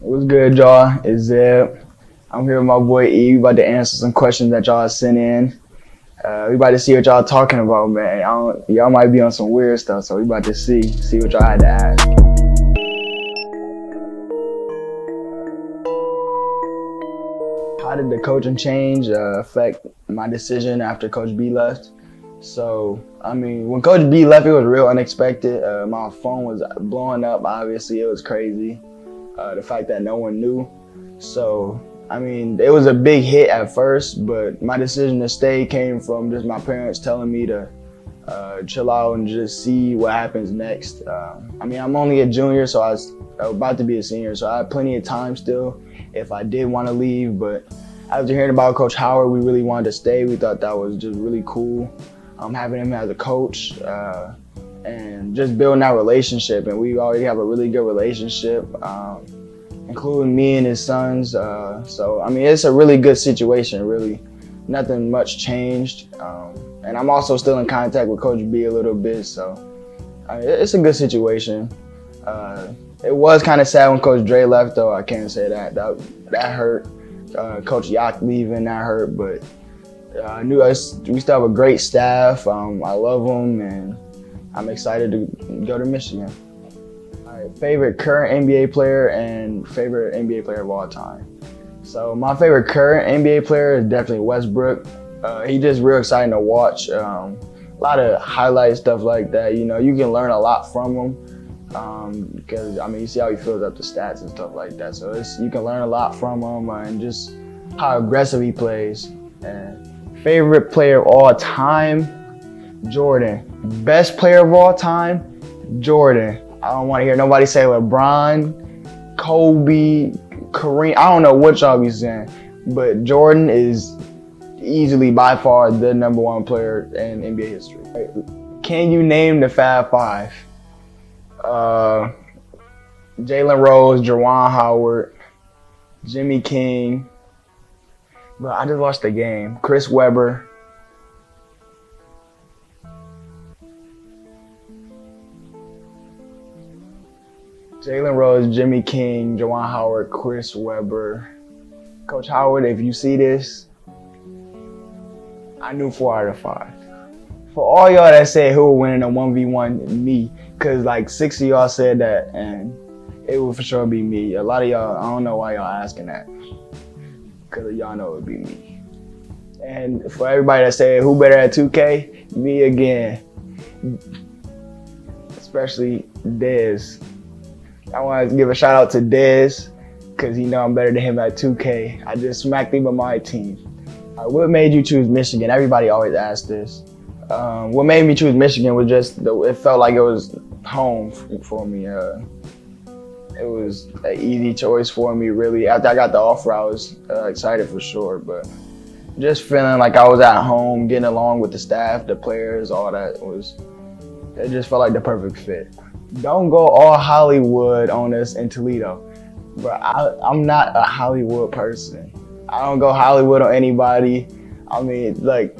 What's good, y'all? It's Zeb. I'm here with my boy E. We about to answer some questions that y'all sent in. We about to see what y'all talking about, man. Y'all might be on some weird stuff, so we about to see what y'all had to ask. How did the coaching change affect my decision after Coach B left? So, I mean, when Coach B left, it was real unexpected. My phone was blowing up, obviously. It was crazy. The fact that no one knew. So, I mean, it was a big hit at first, but my decision to stay came from just my parents telling me to chill out and just see what happens next. I mean, I'm only a junior, so I was about to be a senior, so I had plenty of time still if I did want to leave. But after hearing about Coach Howard, we really wanted to stay. We thought that was just really cool. Having him as a coach and just building that relationship. And we already have a really good relationship, including me and his sons. So, I mean, it's a really good situation, really. Nothing much changed. And I'm also still in contact with Coach B a little bit. So, I mean, it's a good situation. It was kind of sad when Coach Dre left, though. I can't say that. That hurt. Coach Yacht leaving, that hurt. But I knew we still have a great staff. I love them, and I'm excited to go to Michigan. All right, favorite current NBA player and favorite NBA player of all time. So my favorite current NBA player is definitely Westbrook. He's just real exciting to watch. A lot of highlight stuff like that. You know, you can learn a lot from him because, I mean, you see how he fills up the stats and stuff like that. So you can learn a lot from him and just how aggressive he plays. And favorite player of all time, Jordan. Best player of all time, Jordan. I don't want to hear nobody say LeBron, Kobe, Kareem. I don't know what y'all be saying, but Jordan is easily by far the #1 player in NBA history. Can you name the Fab Five? Jalen Rose, Juwan Howard, Jimmy King. Bro, I just watched the game. Chris Webber. Jalen Rose, Jimmy King, Juwan Howard, Chris Webber. Coach Howard, if you see this, I knew 4 out of 5. For all y'all that said who will win in a 1v1, me. Because like 6 of y'all said that, and it will for sure be me. A lot of y'all, I don't know why y'all asking that. Because y'all know it would be me. And for everybody that said, who better at 2K? Me again. Especially Dez. I want to give a shout out to Dez, because he know I'm better than him at 2K. I just smacked him on my team. What made you choose Michigan? Everybody always asks this. What made me choose Michigan was just, it felt like it was home for me. It was an easy choice for me, really. After I got the offer, I was excited for sure, but just feeling like I was at home, getting along with the staff, the players, all that it just felt like the perfect fit. Don't go all Hollywood on us in Toledo. But I'm not a Hollywood person. I don't go Hollywood on anybody. I mean, like,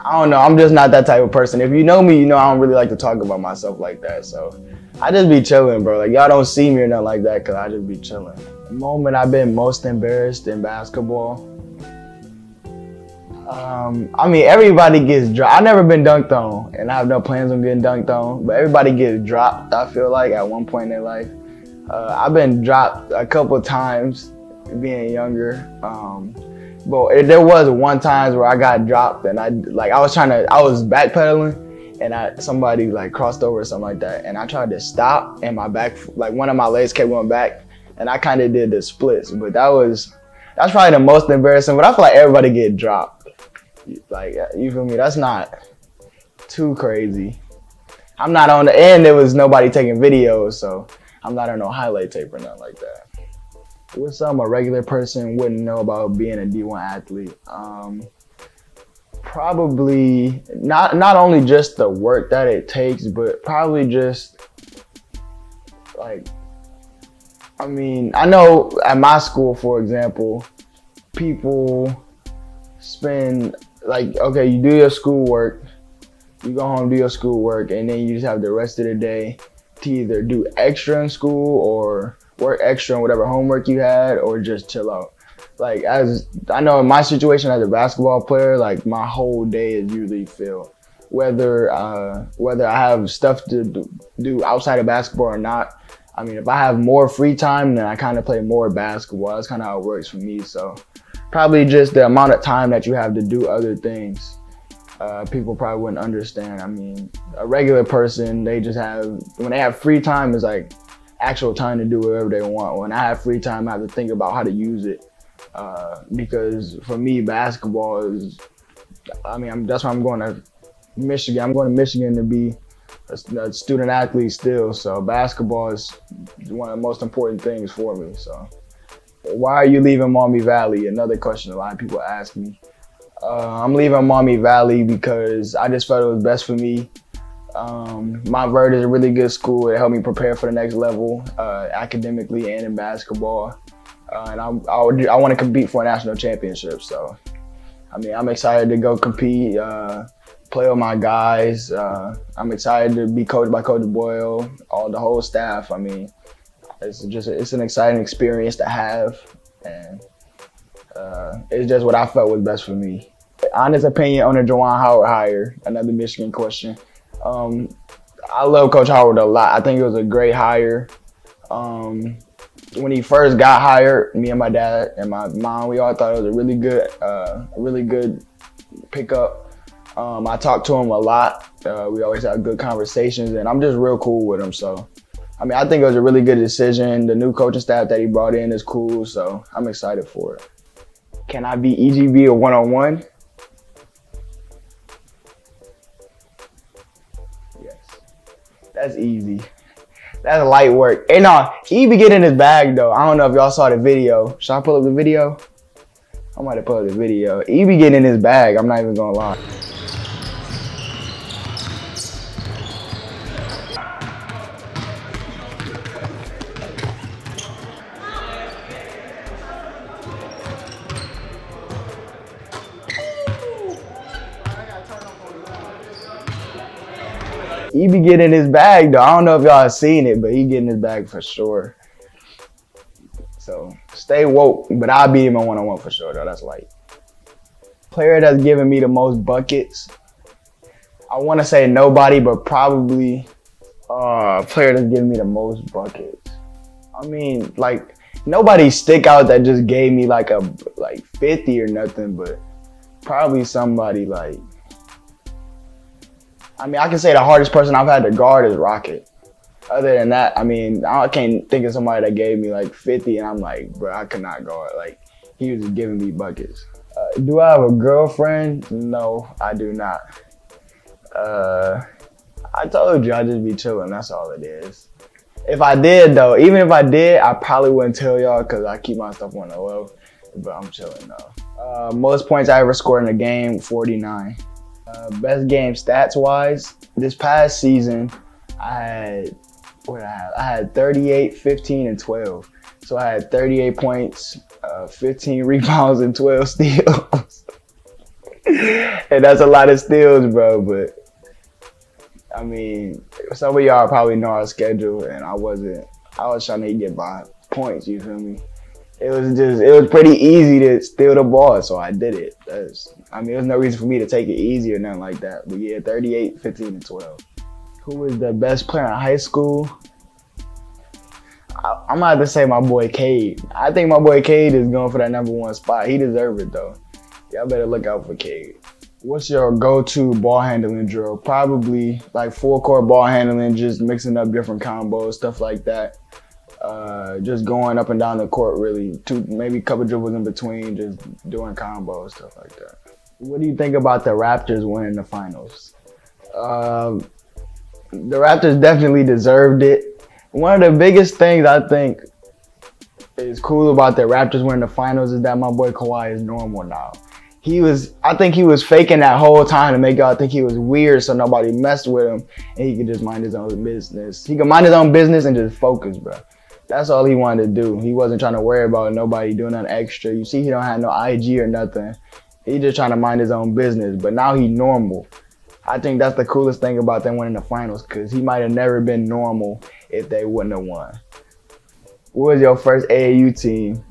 I don't know. I'm just not that type of person. If you know me, you know I don't really like to talk about myself like that, so. I just be chilling, bro. Like, y'all don't see me or nothing like that because I just be chilling. The moment I've been most embarrassed in basketball. I mean, everybody gets dropped. I've never been dunked on, and I have no plans on getting dunked on. But everybody gets dropped, I feel like, at one point in their life. I've been dropped a couple times being younger. But there was one time where I got dropped, and I was backpedaling. And somebody like crossed over or something like that, and I tried to stop, and my back, like one of my legs kept going back, and I kind of did the splits. But that's probably the most embarrassing. But I feel like everybody get dropped. Like, you feel me? That's not too crazy. I'm not on the end. There was nobody taking videos, so I'm not on no highlight tape or nothing like that. What's something a regular person wouldn't know about being a D1 athlete? Probably not only just the work that it takes, but probably just like, I mean, I know at my school, for example, people spend like, okay, you do your schoolwork, you go home, do your schoolwork, and then you just have the rest of the day to either do extra in school or work extra on whatever homework you had or just chill out. Like, as I know in my situation as a basketball player, like my whole day is usually filled. Whether I have stuff to do outside of basketball or not, I mean, if I have more free time, then I kind of play more basketball. That's kind of how it works for me. So probably just the amount of time that you have to do other things. People probably wouldn't understand. I mean, a regular person, they just have, when they have free time, it's like actual time to do whatever they want. When I have free time, I have to think about how to use it. Because for me, basketball is, I mean, that's why I'm going to Michigan. I'm going to Michigan to be a student athlete still. So basketball is one of the most important things for me. So why are you leaving Maumee Valley? Another question a lot of people ask me. I'm leaving Maumee Valley because I just felt it was best for me. Montverde is a really good school. It helped me prepare for the next level academically and in basketball. And I want to compete for a national championship. So, I mean, I'm excited to go compete, play with my guys. I'm excited to be coached by Coach Boyle, the whole staff. I mean, it's an exciting experience to have. And it's just what I felt was best for me. Honest opinion on the Juwan Howard hire, another Michigan question. I love Coach Howard a lot. I think it was a great hire. When he first got hired, me and my dad and my mom, we all thought it was a really good pickup. I talked to him a lot. We always have good conversations, and I'm just real cool with him. So, I mean, I think it was a really good decision. The new coaching staff that he brought in is cool, so I'm excited for it. Can I be EGB a one-on-one? Yes, that's easy. That's light work. And EB get in his bag though. I don't know if y'all saw the video. Should I pull up the video? I might have pulled up the video. EB get in his bag, I'm not even gonna lie. He be getting his bag though. I don't know if y'all have seen it, but he getting his bag for sure. So stay woke, but I'll be him in one-on-one for sure though. That's light. Player that's given me the most buckets. I want to say nobody, but probably player that's given me the most buckets. I mean, like nobody stick out that just gave me like a 50 or nothing, but probably somebody like. I mean, I can say the hardest person I've had to guard is Rocket. Other than that, I mean, I can't think of somebody that gave me like 50 and I'm like, bro, I could not guard. Like, he was just giving me buckets. Do I have a girlfriend? No, I do not. I told you I just be chilling, that's all it is. If I did though, even if I did, I probably wouldn't tell y'all because I keep my stuff on the low, but I'm chilling though. Most points I ever scored in a game, 49. Best game stats wise, this past season, I had 38, 15, and 12. So I had 38 points, 15 rebounds, and 12 steals. And that's a lot of steals, bro. But I mean, some of y'all probably know our schedule, and I was trying to get by points. You feel me? It was pretty easy to steal the ball, so I did it. I mean, there's no reason for me to take it easy or nothing like that. But yeah, 38, 15, and 12. Who was the best player in high school? I'm gonna have to say my boy Cade. I think my boy Cade is going for that #1 spot. He deserves it though. Y'all better look out for Cade. What's your go-to ball handling drill? Probably like full court ball handling, just mixing up different combos, stuff like that. Just going up and down the court, really. Maybe a couple dribbles in between, just doing combos, stuff like that. What do you think about the Raptors winning the finals? The Raptors definitely deserved it. One of the biggest things I think is cool about the Raptors winning the finals is that my boy Kawhi is normal now. I think he was faking that whole time to make y'all think he was weird so nobody messed with him and he could just mind his own business. He could mind his own business and just focus, bro. That's all he wanted to do. He wasn't trying to worry about nobody doing nothing extra. You see, he don't have no IG or nothing. He just trying to mind his own business, but now he normal. I think that's the coolest thing about them winning the finals because he might have never been normal if they wouldn't have won. What was your first AAU team?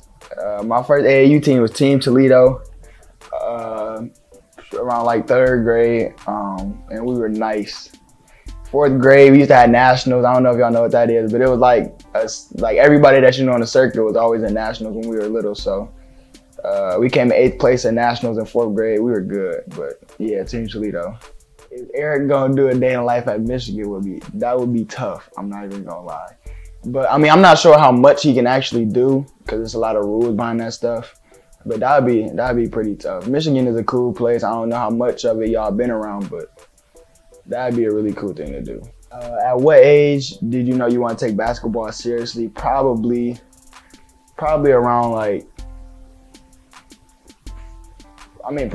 My first AAU team was Team Toledo, around like 3rd grade, and we were nice. 4th grade, we used to have nationals. I don't know if y'all know what that is, but it was like us, like everybody that you know in the circuit was always in nationals when we were little. So we came in 8th place in nationals in 4th grade. We were good, but yeah, Team Toledo. If Eric gonna do a day in life at Michigan, that would be tough. I'm not even gonna lie. But I mean, I'm not sure how much he can actually do because there's a lot of rules behind that stuff. But that'd be pretty tough. Michigan is a cool place. I don't know how much of it y'all been around, but that'd be a really cool thing to do. At what age did you know you want to take basketball seriously? Probably around like,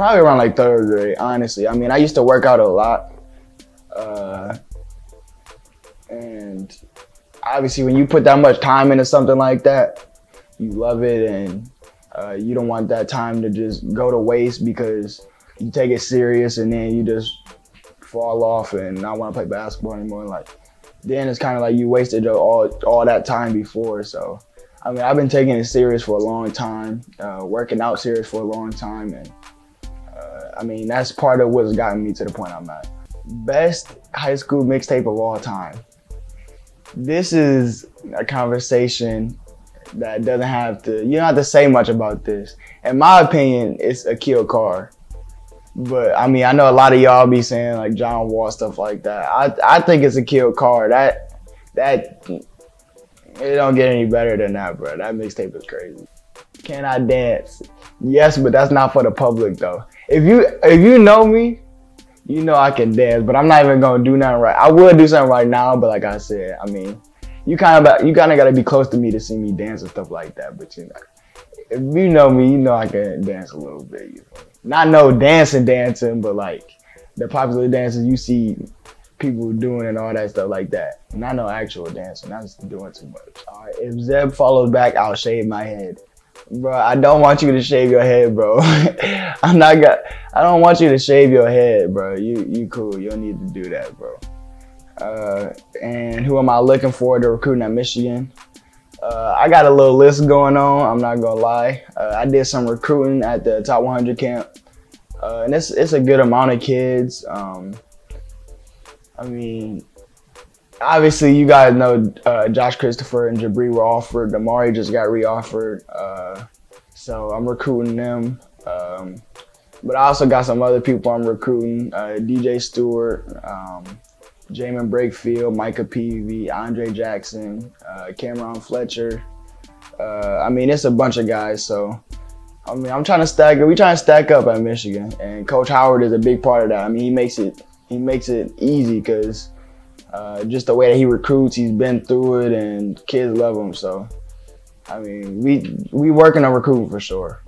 probably around like 3rd grade, honestly. I mean, I used to work out a lot. And obviously when you put that much time into something like that, you love it, and you don't want that time to just go to waste because you take it serious and then you just fall off and not want to play basketball anymore. Like, then it's kind of like you wasted all that time before. So, I mean, I've been taking it serious for a long time, working out serious for a long time. And I mean, that's part of what's gotten me to the point I'm at. Best high school mixtape of all time. This is a conversation that doesn't have to, you don't have to say much about this. In my opinion, it's Akeel Carr. But I mean, I know a lot of y'all be saying like John Wall, stuff like that. I think it's Akeel Carr. That it don't get any better than that, bro. That mixtape is crazy. Can I dance? Yes, but that's not for the public though. If you know me, you know I can dance, but I'm not even gonna do nothing right. I would do something right now, but like I said, I mean, you kind of gotta be close to me to see me dance and stuff like that. But you know, if you know me, you know I can dance a little bit. You know? Not no dancing, but like the popular dances you see people doing and all that stuff like that. Not no actual dancing. That's doing too much. All right, if Zeb follows back, I'll shave my head. Bro, I don't want you to shave your head, bro. I don't want you to shave your head, bro. You cool. You don't need to do that, bro. And who am I looking forward to recruiting at Michigan? I got a little list going on. I'm not gonna lie. I did some recruiting at the Top 100 camp, and it's a good amount of kids. I mean, obviously you guys know Josh Christopher and Jabri were offered. Damari just got re-offered, so I'm recruiting them. But I also got some other people I'm recruiting: DJ Stewart, Jamin Brakefield, Micah Peavy, Andre Jackson, Cameron Fletcher. I mean, it's a bunch of guys. So, I mean, I'm trying to stack. We trying to stack up at Michigan, and Coach Howard is a big part of that. I mean, he makes it easy because just the way that he recruits, he's been through it, and kids love him. So, I mean, we working on recruiting for sure.